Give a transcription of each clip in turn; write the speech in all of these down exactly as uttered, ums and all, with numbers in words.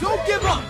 Don't give up!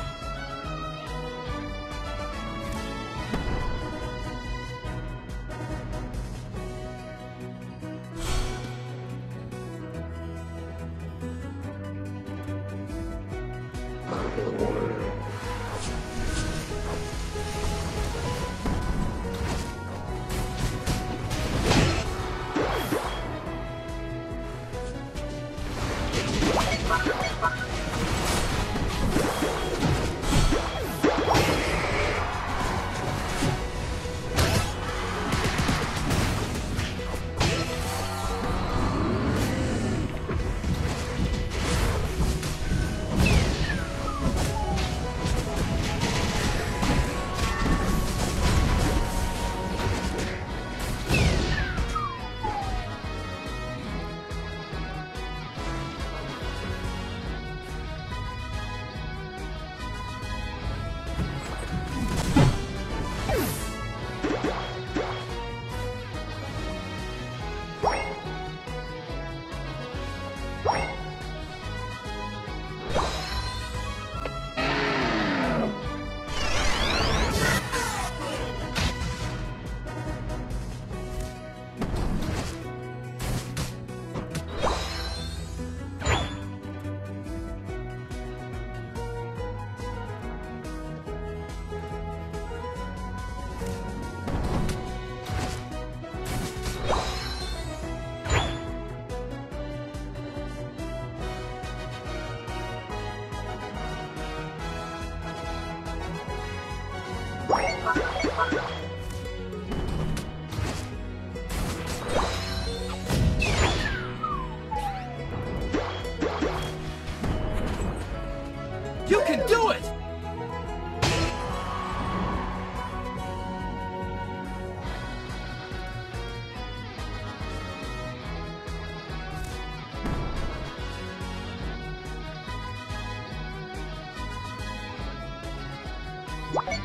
You can do it!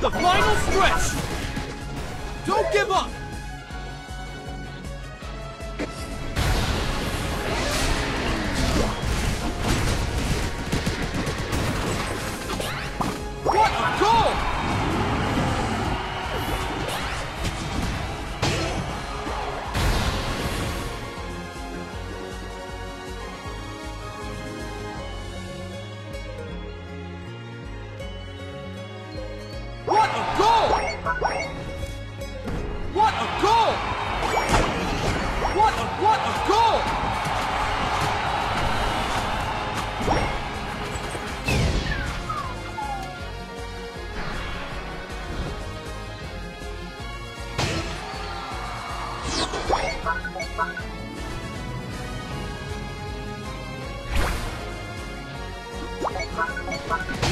The final stretch! Don't give up! Bye.